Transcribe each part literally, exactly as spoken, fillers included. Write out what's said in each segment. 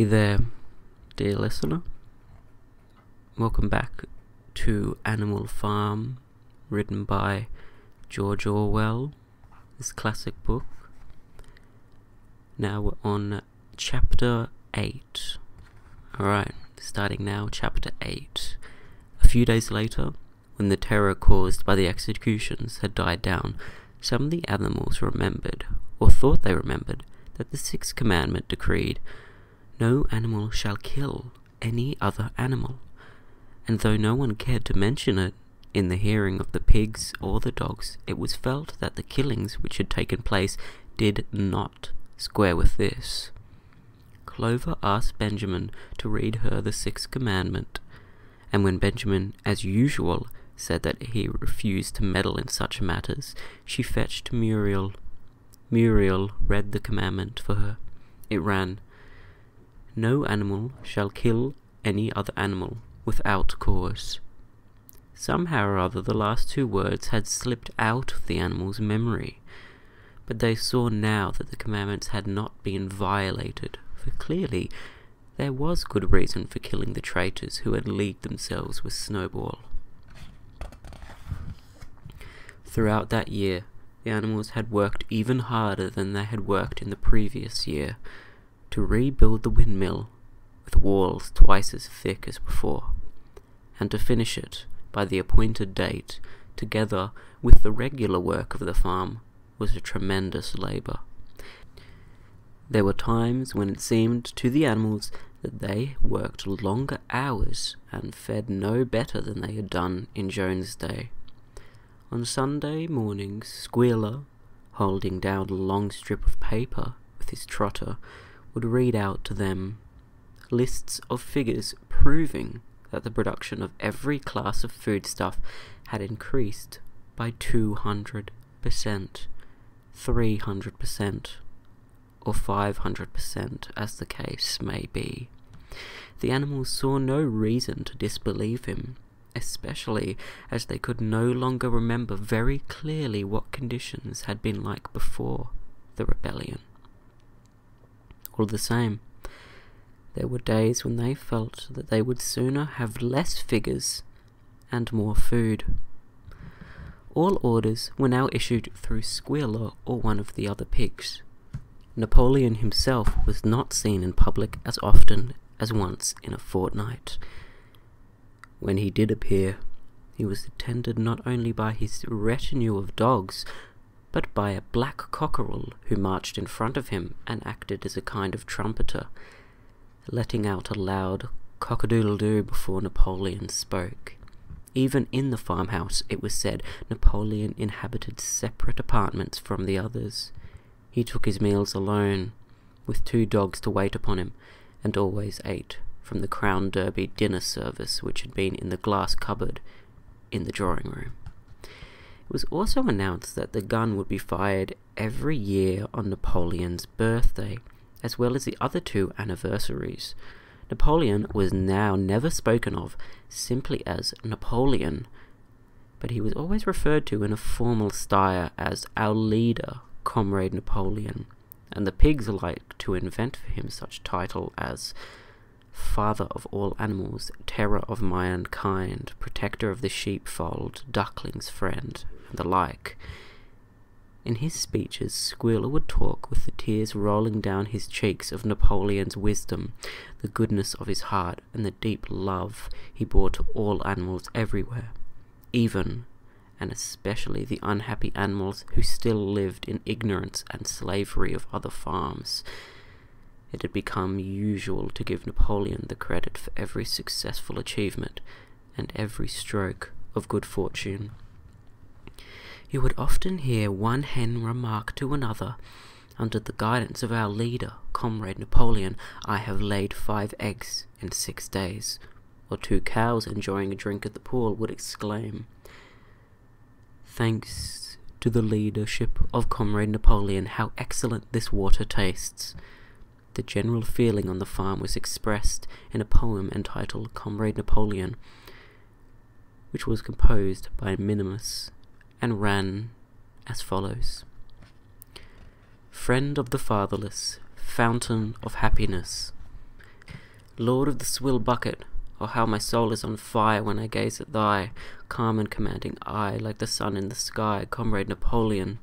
Hey there, dear listener. Welcome back to Animal Farm, written by George Orwell, his classic book. Now we're on chapter eight. Alright, starting now, chapter eight. A few days later, when the terror caused by the executions had died down, some of the animals remembered, or thought they remembered, that the sixth commandment decreed, "No animal shall kill any other animal," and though no one cared to mention it in the hearing of the pigs or the dogs, it was felt that the killings which had taken place did not square with this. Clover asked Benjamin to read her the sixth commandment, and when Benjamin, as usual, said that he refused to meddle in such matters, she fetched Muriel. Muriel read the commandment for her. It ran, "No animal shall kill any other animal without cause." Somehow or other the last two words had slipped out of the animal's memory, but they saw now that the commandments had not been violated, for clearly there was good reason for killing the traitors who had leagued themselves with Snowball. Throughout that year, the animals had worked even harder than they had worked in the previous year, to rebuild the windmill with walls twice as thick as before, and to finish it by the appointed date, together with the regular work of the farm, was a tremendous labour. There were times when it seemed to the animals that they worked longer hours and fed no better than they had done in Jones' day. On Sunday mornings, Squealer, holding down a long strip of paper with his trotter, would read out to them lists of figures proving that the production of every class of foodstuff had increased by two hundred percent, three hundred percent, or five hundred percent, as the case may be. The animals saw no reason to disbelieve him, especially as they could no longer remember very clearly what conditions had been like before the rebellion. All the same, there were days when they felt that they would sooner have less figures and more food. All orders were now issued through Squealer or one of the other pigs. Napoleon himself was not seen in public as often as once in a fortnight. When he did appear, he was attended not only by his retinue of dogs, but by a black cockerel who marched in front of him and acted as a kind of trumpeter, letting out a loud cock-a-doodle-doo before Napoleon spoke. Even in the farmhouse, it was said, Napoleon inhabited separate apartments from the others. He took his meals alone, with two dogs to wait upon him, and always ate from the Crown Derby dinner service which had been in the glass cupboard in the drawing-room. It was also announced that the gun would be fired every year on Napoleon's birthday, as well as the other two anniversaries. Napoleon was now never spoken of simply as Napoleon, but he was always referred to in a formal style as "our leader, Comrade Napoleon," and the pigs liked to invent for him such title as "Father of all animals, terror of mankind, protector of the sheepfold, duckling's friend," and the like. In his speeches, Squealer would talk with the tears rolling down his cheeks of Napoleon's wisdom, the goodness of his heart, and the deep love he bore to all animals everywhere, even and especially the unhappy animals who still lived in ignorance and slavery of other farms. It had become usual to give Napoleon the credit for every successful achievement and every stroke of good fortune. You would often hear one hen remark to another, "Under the guidance of our leader, Comrade Napoleon, I have laid five eggs in six days," or two cows enjoying a drink at the pool would exclaim, "Thanks to the leadership of Comrade Napoleon, how excellent this water tastes." The general feeling on the farm was expressed in a poem entitled "Comrade Napoleon," which was composed by Minimus and ran as follows: "Friend of the fatherless, fountain of happiness, Lord of the swill bucket, oh how my soul is on fire when I gaze at thy calm and commanding eye, like the sun in the sky, comrade Napoleon,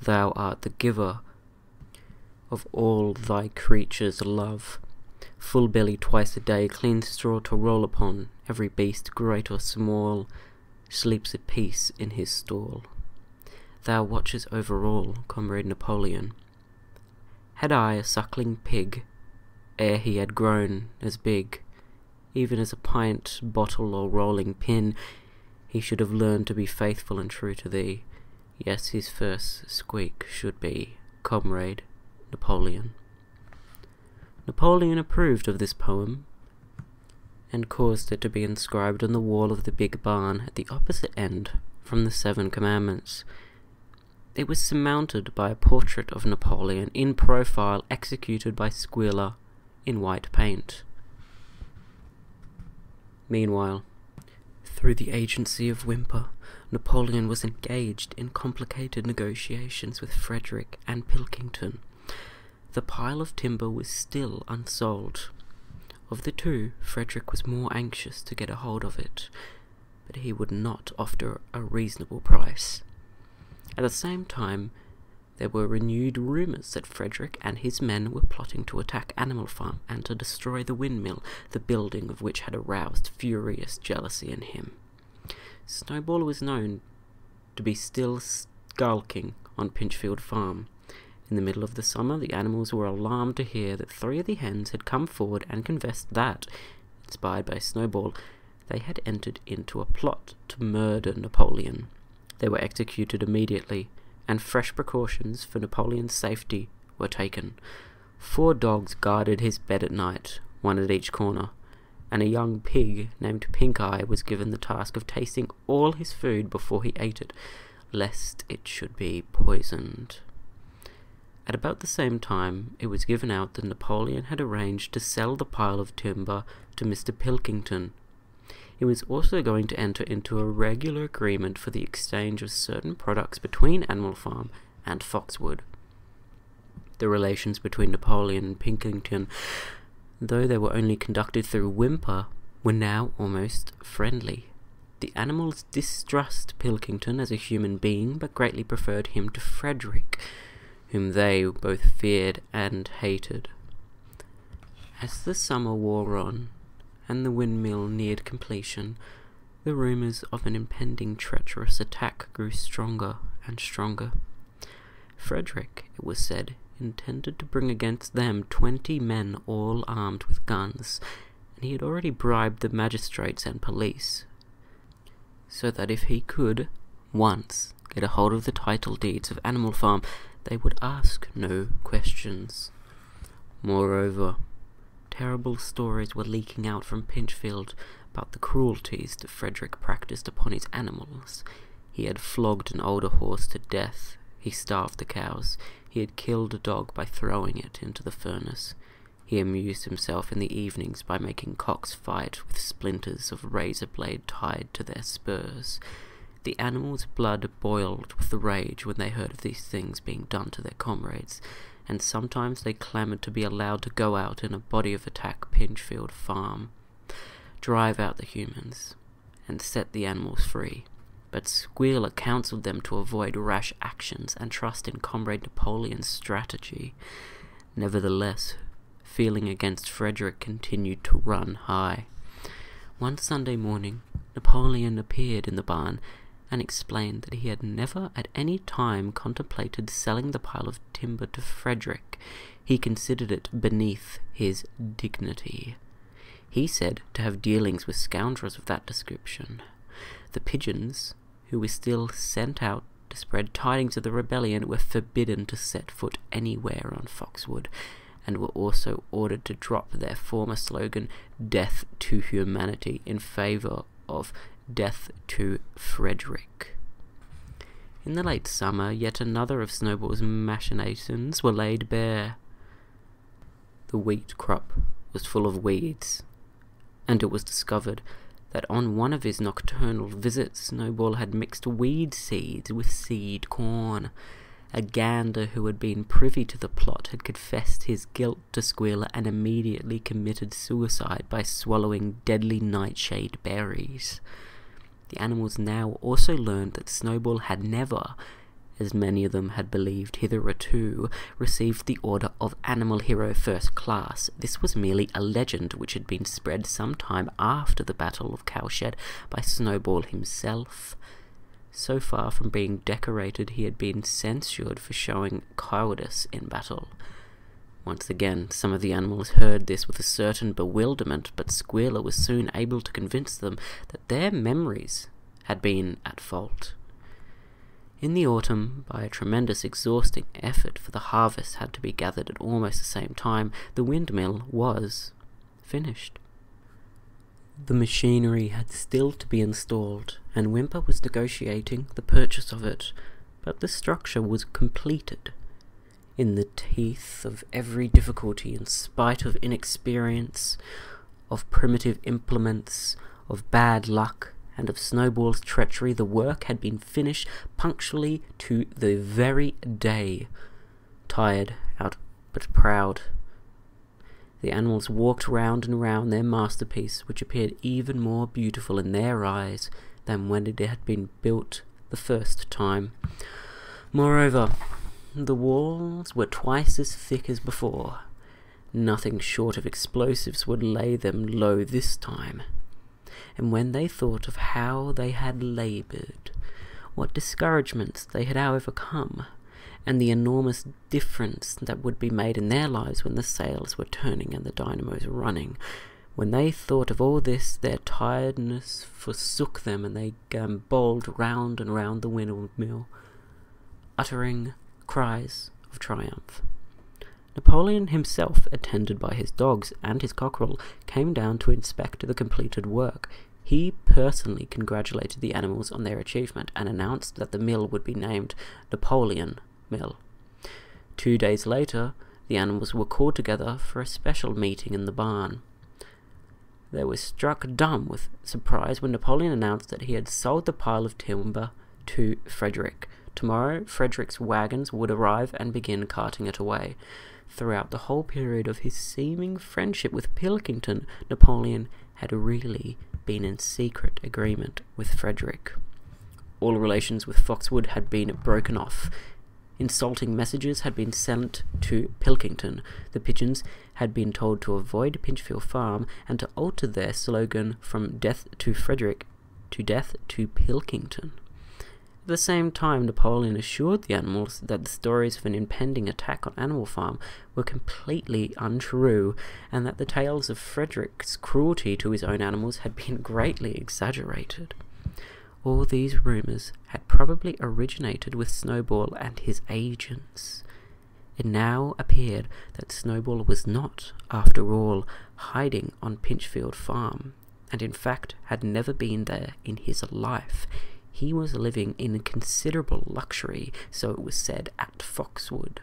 thou art the giver of all thy creatures' love. Full belly twice a day, clean straw to roll upon, every beast, great or small, sleeps at peace in his stall. Thou watches over all, comrade Napoleon. Had I a suckling pig, ere he had grown as big, even as a pint, bottle, or rolling pin, he should have learned to be faithful and true to thee. Yes, his first squeak should be, comrade Napoleon. Napoleon approved of this poem, and caused it to be inscribed on the wall of the big barn at the opposite end from the Seven Commandments. It was surmounted by a portrait of Napoleon in profile executed by Squealer in white paint. Meanwhile, through the agency of Whymper, Napoleon was engaged in complicated negotiations with Frederick and Pilkington. The pile of timber was still unsold. Of the two, Frederick was more anxious to get a hold of it, but he would not offer a reasonable price. At the same time, there were renewed rumours that Frederick and his men were plotting to attack Animal Farm and to destroy the windmill, the building of which had aroused furious jealousy in him. Snowball was known to be still skulking on Pinchfield Farm. In the middle of the summer, the animals were alarmed to hear that three of the hens had come forward and confessed that, inspired by Snowball, they had entered into a plot to murder Napoleon. They were executed immediately, and fresh precautions for Napoleon's safety were taken. Four dogs guarded his bed at night, one at each corner, and a young pig named Pink Eye was given the task of tasting all his food before he ate it, lest it should be poisoned. At about the same time, it was given out that Napoleon had arranged to sell the pile of timber to Mister Pilkington. He was also going to enter into a regular agreement for the exchange of certain products between Animal Farm and Foxwood. The relations between Napoleon and Pilkington, though they were only conducted through Whymper, were now almost friendly. The animals distrust Pilkington as a human being, but greatly preferred him to Frederick, whom they both feared and hated. As the summer wore on, and the windmill neared completion, the rumours of an impending treacherous attack grew stronger and stronger. Frederick, it was said, intended to bring against them twenty men all armed with guns, and he had already bribed the magistrates and police, so that if he could once get a hold of the title deeds of Animal Farm, they would ask no questions. Moreover, terrible stories were leaking out from Pinchfield about the cruelties that Frederick practised upon his animals. He had flogged an older horse to death, he starved the cows, he had killed a dog by throwing it into the furnace. He amused himself in the evenings by making cocks fight with splinters of razor blade tied to their spurs. The animals' blood boiled with rage when they heard of these things being done to their comrades, and sometimes they clamoured to be allowed to go out in a body of attack Pinchfield Farm, drive out the humans, and set the animals free. But Squealer counselled them to avoid rash actions and trust in Comrade Napoleon's strategy. Nevertheless, feeling against Frederick continued to run high. One Sunday morning, Napoleon appeared in the barn, and explained that he had never at any time contemplated selling the pile of timber to Frederick. He considered it beneath his dignity. He said to have dealings with scoundrels of that description. The pigeons, who were still sent out to spread tidings of the rebellion, were forbidden to set foot anywhere on Foxwood, and were also ordered to drop their former slogan, "Death to Humanity," in favour of "Death to Frederick." In the late summer, yet another of Snowball's machinations were laid bare. The wheat crop was full of weeds, and it was discovered that on one of his nocturnal visits, Snowball had mixed weed seeds with seed corn, A gander who had been privy to the plot had confessed his guilt to Squealer and immediately committed suicide by swallowing deadly nightshade berries. The animals now also learned that Snowball had never, as many of them had believed hitherto, received the Order of Animal Hero First Class. This was merely a legend which had been spread some time after the Battle of Cowshed by Snowball himself. So far from being decorated, he had been censured for showing cowardice in battle. Once again, some of the animals heard this with a certain bewilderment, but Squealer was soon able to convince them that their memories had been at fault. In the autumn, by a tremendous exhausting effort, for the harvest had to be gathered at almost the same time, the windmill was finished. The machinery had still to be installed, and Whymper was negotiating the purchase of it, but the structure was completed. In the teeth of every difficulty, in spite of inexperience, of primitive implements, of bad luck, and of Snowball's treachery, the work had been finished punctually to the very day. Tired out, but proud, the animals walked round and round their masterpiece, which appeared even more beautiful in their eyes than when it had been built the first time. Moreover, the walls were twice as thick as before. Nothing short of explosives would lay them low this time. And when they thought of how they had laboured, what discouragements they had overcome, and the enormous difference that would be made in their lives when the sails were turning and the dynamos running. When they thought of all this, their tiredness forsook them, and they gambolled round and round the windmill, uttering cries of triumph. Napoleon himself, attended by his dogs and his cockerel, came down to inspect the completed work. He personally congratulated the animals on their achievement and announced that the mill would be named Napoleon Mill. Two days later, the animals were called together for a special meeting in the barn. They were struck dumb with surprise when Napoleon announced that he had sold the pile of timber to Frederick. Tomorrow, Frederick's wagons would arrive and begin carting it away. Throughout the whole period of his seeming friendship with Pilkington, Napoleon had really been in secret agreement with Frederick. All relations with Foxwood had been broken off. Insulting messages had been sent to Pilkington. The pigeons had been told to avoid Pinchfield Farm and to alter their slogan from "Death to Frederick" to "Death to Pilkington." At the same time, Napoleon assured the animals that the stories of an impending attack on Animal Farm were completely untrue, and that the tales of Frederick's cruelty to his own animals had been greatly exaggerated. All these rumours had probably originated with Snowball and his agents. It now appeared that Snowball was not, after all, hiding on Pinchfield Farm, and in fact had never been there in his life. He was living in considerable luxury, so it was said, at Foxwood,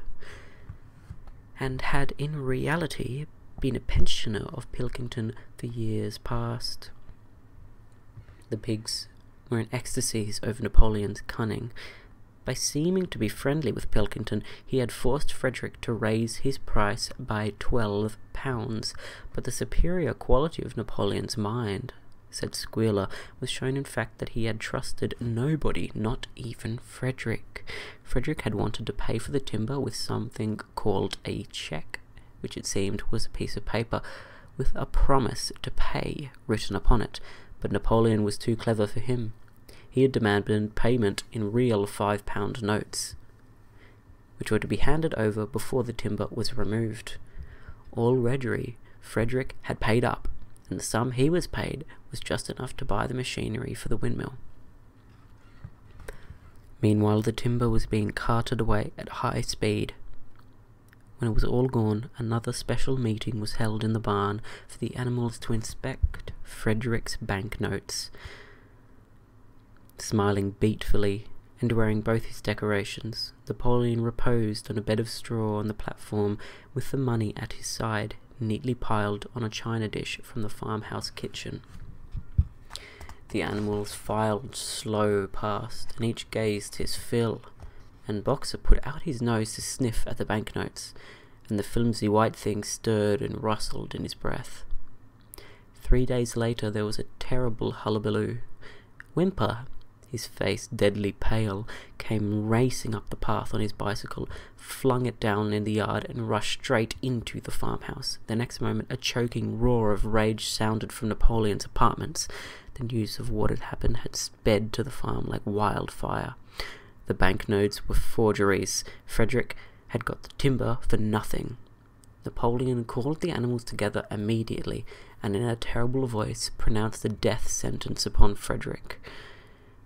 and had in reality been a pensioner of Pilkington for years past. The pigs were in ecstasies over Napoleon's cunning. By seeming to be friendly with Pilkington, he had forced Frederick to raise his price by twelve pounds, but the superior quality of Napoleon's mind, said Squealer, was shown in fact that he had trusted nobody, not even Frederick. Frederick had wanted to pay for the timber with something called a cheque, which it seemed was a piece of paper with a promise to pay written upon it, but Napoleon was too clever for him. He had demanded payment in real five-pound notes, which were to be handed over before the timber was removed. Already, Frederick had paid up, and the sum he was paid was just enough to buy the machinery for the windmill. Meanwhile, the timber was being carted away at high speed. When it was all gone, another special meeting was held in the barn for the animals to inspect Frederick's banknotes. Smiling beatfully and wearing both his decorations, Napoleon reposed on a bed of straw on the platform with the money at his side, neatly piled on a china dish from the farmhouse kitchen. The animals filed slow past, and each gazed his fill and Boxer put out his nose to sniff at the banknotes, and the flimsy white thing stirred and rustled in his breath. Three days later there was a terrible hullabaloo. Whymper, his face deadly pale, came racing up the path on his bicycle, flung it down in the yard and rushed straight into the farmhouse. The next moment a choking roar of rage sounded from Napoleon's apartments. The news of what had happened had sped to the farm like wildfire. The banknotes were forgeries. Frederick had got the timber for nothing. Napoleon called the animals together immediately, and in a terrible voice pronounced the death sentence upon Frederick.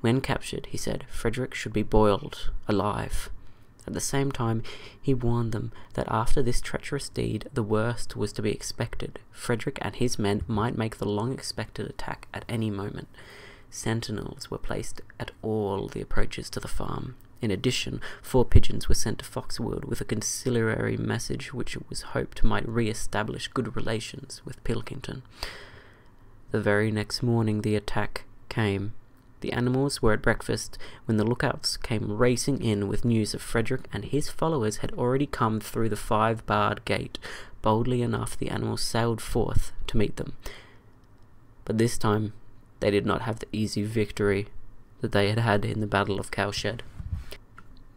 When captured, he said, Frederick should be boiled alive. At the same time, he warned them that after this treacherous deed, the worst was to be expected. Frederick and his men might make the long-expected attack at any moment. Sentinels were placed at all the approaches to the farm. In addition, four pigeons were sent to Foxwood with a conciliatory message which it was hoped might re-establish good relations with Pilkington. The very next morning the attack came. The animals were at breakfast when the lookouts came racing in with news of Frederick and his followers had already come through the five-barred gate. Boldly enough, the animals sailed forth to meet them. But this time, they did not have the easy victory that they had had in the Battle of Cowshed.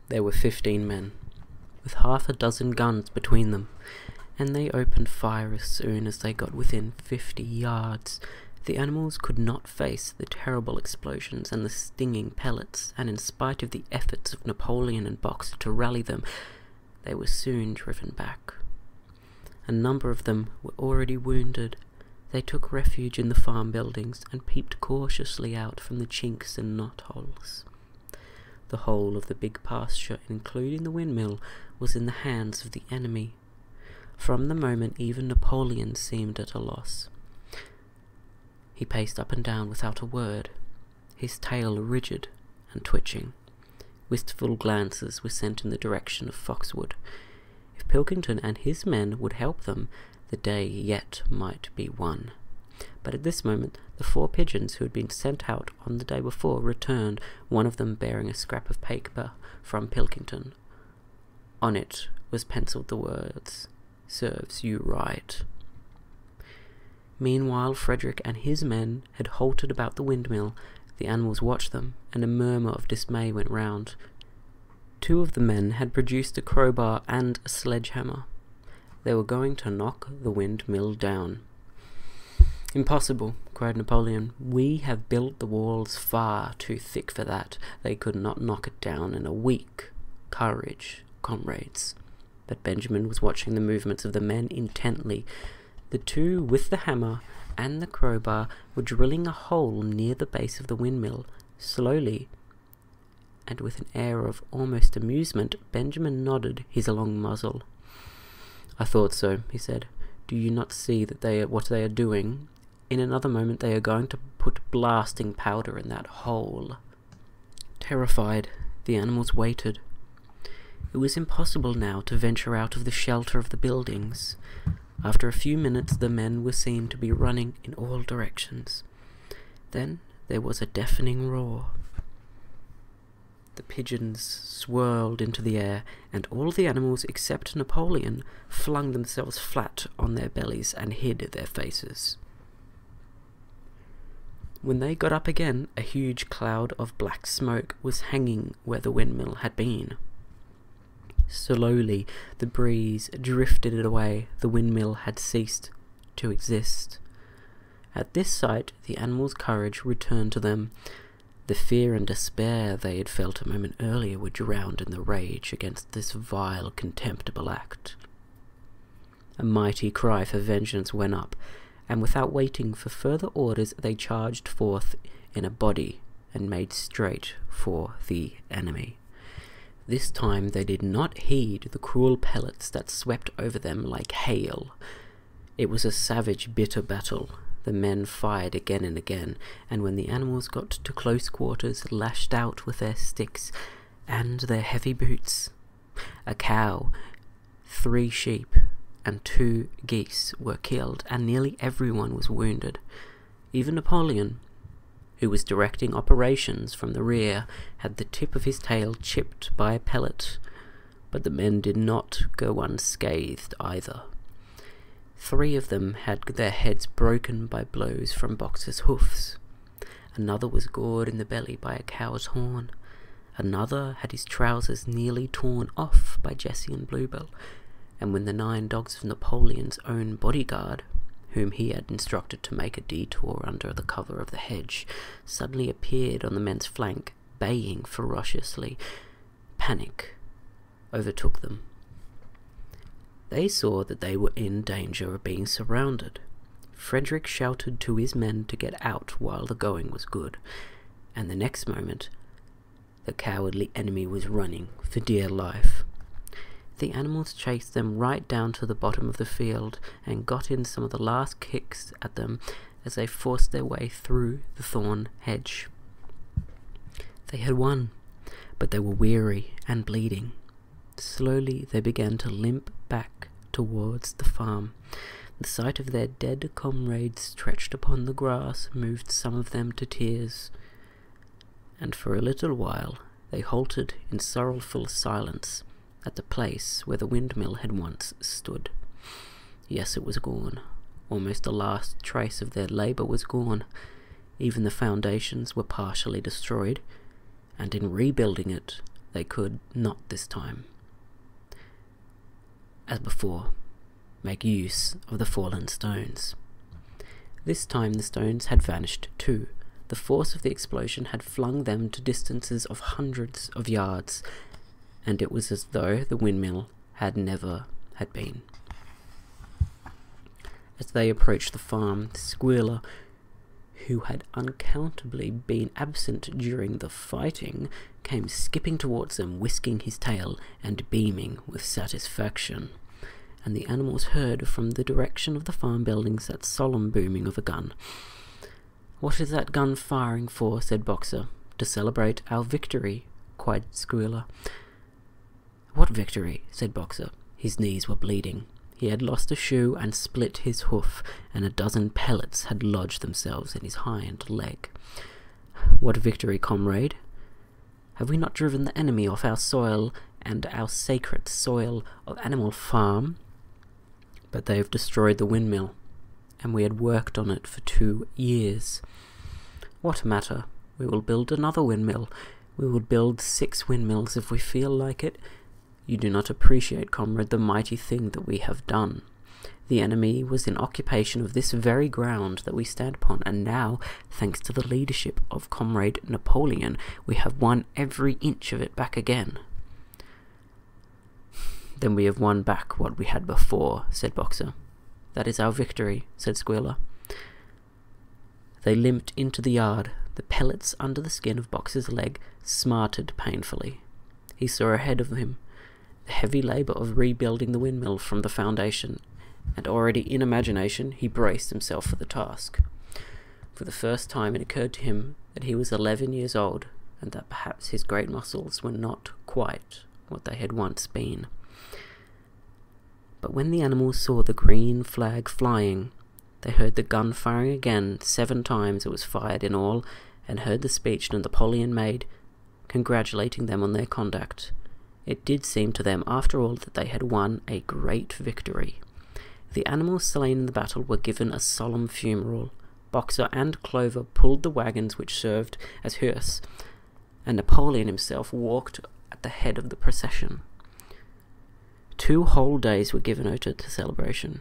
There were fifteen men, with half a dozen guns between them, and they opened fire as soon as they got within fifty yards. The animals could not face the terrible explosions and the stinging pellets, and in spite of the efforts of Napoleon and Boxer to rally them, they were soon driven back. A number of them were already wounded. They took refuge in the farm buildings and peeped cautiously out from the chinks and knotholes. The whole of the big pasture, including the windmill, was in the hands of the enemy. From the moment even Napoleon seemed at a loss. He paced up and down without a word, his tail rigid and twitching. Wistful glances were sent in the direction of Foxwood. If Pilkington and his men would help them, the day yet might be won. But at this moment the four pigeons who had been sent out on the day before returned, one of them bearing a scrap of paper from Pilkington. On it was penciled the words, "Serves you right." Meanwhile, Frederick and his men had halted about the windmill. The animals watched them, and a murmur of dismay went round. Two of the men had produced a crowbar and a sledgehammer. They were going to knock the windmill down. "Impossible," cried Napoleon. "We have built the walls far too thick for that. They could not knock it down in a week. Courage, comrades." But Benjamin was watching the movements of the men intently. The two with the hammer and the crowbar were drilling a hole near the base of the windmill. Slowly, and with an air of almost amusement, Benjamin nodded his long muzzle. "I thought so," he said. "Do you not see that they are, what they are doing? In another moment they are going to put blasting powder in that hole." Terrified, the animals waited. It was impossible now to venture out of the shelter of the buildings. After a few minutes the men were seen to be running in all directions. Then there was a deafening roar. The pigeons swirled into the air, and all the animals except Napoleon flung themselves flat on their bellies and hid their faces. When they got up again, a huge cloud of black smoke was hanging where the windmill had been. Slowly, the breeze drifted it away. The windmill had ceased to exist. At this sight, the animals' courage returned to them. The fear and despair they had felt a moment earlier were drowned in the rage against this vile, contemptible act. A mighty cry for vengeance went up, and without waiting for further orders, they charged forth in a body and made straight for the enemy. This time they did not heed the cruel pellets that swept over them like hail. It was a savage, bitter battle. The men fired again and again, and when the animals got to close quarters, lashed out with their sticks and their heavy boots. A cow, three sheep, and two geese were killed, and nearly everyone was wounded. Even Napoleon, who was directing operations from the rear, had the tip of his tail chipped by a pellet, but the men did not go unscathed either. Three of them had their heads broken by blows from Boxer's hoofs. Another was gored in the belly by a cow's horn. Another had his trousers nearly torn off by Jessie and Bluebell, and when the nine dogs of Napoleon's own bodyguard, whom he had instructed to make a detour under the cover of the hedge, suddenly appeared on the men's flank, baying ferociously, panic overtook them. They saw that they were in danger of being surrounded. Frederick shouted to his men to get out while the going was good, and the next moment the cowardly enemy was running for dear life. The animals chased them right down to the bottom of the field and got in some of the last kicks at them as they forced their way through the thorn hedge. They had won, but they were weary and bleeding. Slowly they began to limp back towards the farm. The sight of their dead comrades stretched upon the grass moved some of them to tears, and for a little while they halted in sorrowful silence at the place where the windmill had once stood. Yes, it was gone. Almost the last trace of their labour was gone. Even the foundations were partially destroyed, and in rebuilding it they could not this time, as before, make use of the fallen stones. This time the stones had vanished too. The force of the explosion had flung them to distances of hundreds of yards, and it was as though the windmill had never had been. As they approached the farm, Squealer, who had uncountably been absent during the fighting, came skipping towards them, whisking his tail and beaming with satisfaction, and the animals heard from the direction of the farm buildings that solemn booming of a gun. "What is that gun firing for?" said Boxer. "To celebrate our victory," cried Squealer. "What victory?" said Boxer. His knees were bleeding. He had lost a shoe and split his hoof, and a dozen pellets had lodged themselves in his hind leg. "What victory, comrade? Have we not driven the enemy off our soil and our sacred soil of Animal Farm? But they have destroyed the windmill, and we had worked on it for two years. What matter? We will build another windmill. We will build six windmills if we feel like it. You do not appreciate, comrade, the mighty thing that we have done. The enemy was in occupation of this very ground that we stand upon, and now, thanks to the leadership of Comrade Napoleon, we have won every inch of it back again." "Then we have won back what we had before," said Boxer. "That is our victory," said Squealer. They limped into the yard. The pellets under the skin of Boxer's leg smarted painfully. He saw ahead of him the heavy labour of rebuilding the windmill from the foundation, and already in imagination he braced himself for the task. For the first time it occurred to him that he was eleven years old, and that perhaps his great muscles were not quite what they had once been. But when the animals saw the green flag flying, they heard the gun firing again. Seven times it was fired in all, and heard the speech that Napoleon made, congratulating them on their conduct. It did seem to them, after all, that they had won a great victory. The animals slain in the battle were given a solemn funeral. Boxer and Clover pulled the wagons which served as hearse, and Napoleon himself walked at the head of the procession. Two whole days were given over to celebration.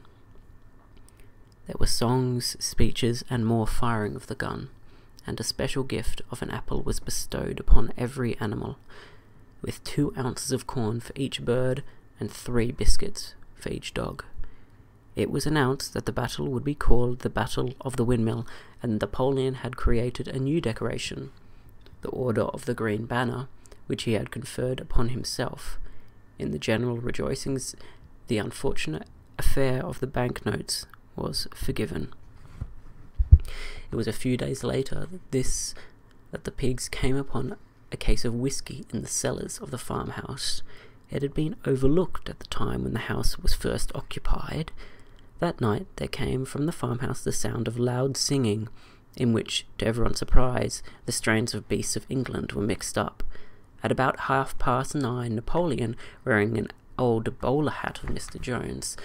There were songs, speeches, and more firing of the gun, and a special gift of an apple was bestowed upon every animal, with two ounces of corn for each bird and three biscuits for each dog. It was announced that the battle would be called the Battle of the Windmill, and Napoleon had created a new decoration, the Order of the Green Banner, which he had conferred upon himself. In the general rejoicings, the unfortunate affair of the banknotes was forgiven. It was a few days later that this that the pigs came upon a case of whiskey in the cellars of the farmhouse. It had been overlooked at the time when the house was first occupied. That night there came from the farmhouse the sound of loud singing, in which, to everyone's surprise, the strains of Beasts of England were mixed up. At about half past nine, Napoleon, wearing an old bowler hat of Mister Jones,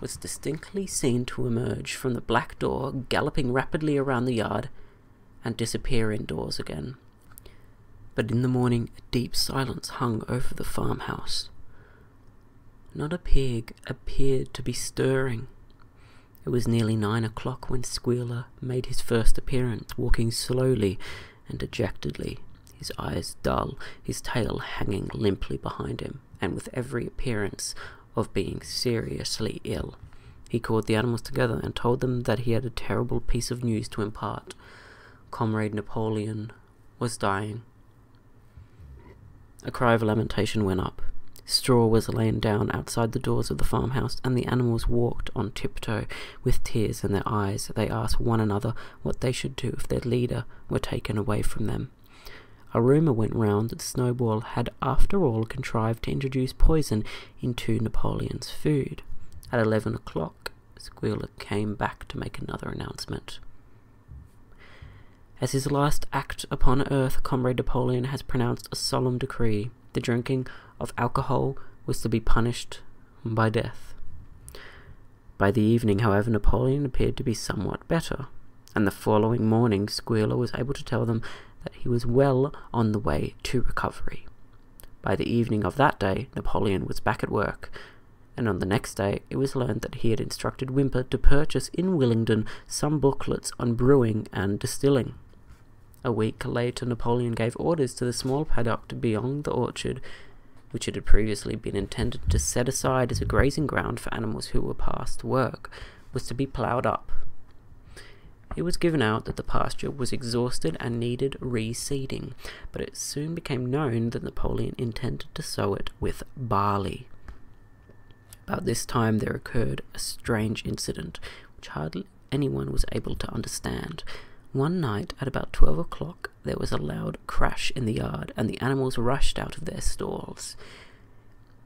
was distinctly seen to emerge from the black door, galloping rapidly around the yard, and disappear indoors again. But in the morning a deep silence hung over the farmhouse. Not a pig appeared to be stirring. It was nearly nine o'clock when Squealer made his first appearance, walking slowly and dejectedly, his eyes dull, his tail hanging limply behind him, and with every appearance of being seriously ill. He called the animals together and told them that he had a terrible piece of news to impart. Comrade Napoleon was dying. A cry of lamentation went up. Straw was laid down outside the doors of the farmhouse, and the animals walked on tiptoe. With tears in their eyes, they asked one another what they should do if their leader were taken away from them. A rumour went round that Snowball had, after all, contrived to introduce poison into Napoleon's food. At eleven o'clock, Squealer came back to make another announcement. As his last act upon earth, Comrade Napoleon has pronounced a solemn decree. The drinking of alcohol was to be punished by death. By the evening, however, Napoleon appeared to be somewhat better, and the following morning Squealer was able to tell them that he was well on the way to recovery. By the evening of that day, Napoleon was back at work, and on the next day it was learned that he had instructed Whymper to purchase in Willingdon some booklets on brewing and distilling. A week later, Napoleon gave orders to the small paddock beyond the orchard, which it had previously been intended to set aside as a grazing ground for animals who were past work, was to be ploughed up. It was given out that the pasture was exhausted and needed reseeding, but it soon became known that Napoleon intended to sow it with barley. About this time there occurred a strange incident, which hardly anyone was able to understand. One night, at about twelve o'clock, there was a loud crash in the yard, and the animals rushed out of their stalls.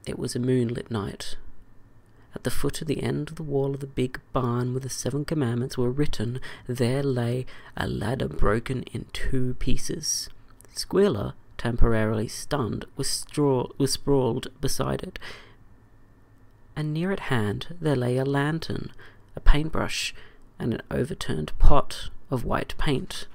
It was a moonlit night. At the foot of the end of the wall of the big barn where the Seven Commandments were written, there lay a ladder broken in two pieces. Squealer, temporarily stunned, was, straw was sprawled beside it, and near at hand there lay a lantern, a paintbrush, and an overturned pot of white paint.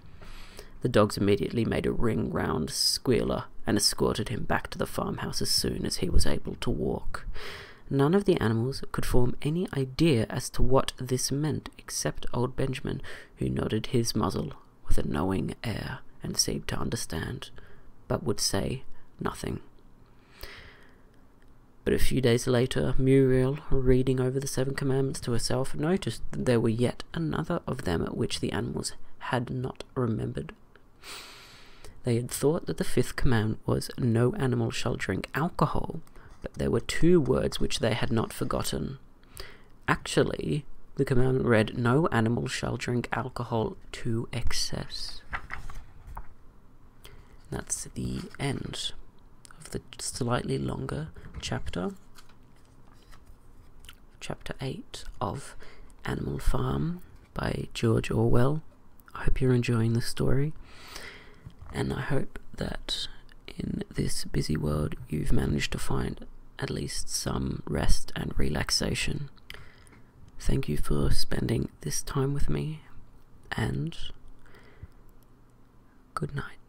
The dogs immediately made a ring round Squealer and escorted him back to the farmhouse as soon as he was able to walk. None of the animals could form any idea as to what this meant, except old Benjamin, who nodded his muzzle with a knowing air and seemed to understand, but would say nothing. But a few days later, Muriel, reading over the Seven Commandments to herself, noticed that there were yet another of them at which the animals had not remembered. They had thought that the fifth command was, "No animal shall drink alcohol," but there were two words which they had not forgotten. Actually, the commandment read, "No animal shall drink alcohol to excess." That's the end of the slightly longer chapter, chapter eight of Animal Farm by George Orwell. I hope you're enjoying the story, and I hope that in this busy world you've managed to find at least some rest and relaxation. Thank you for spending this time with me, and good night.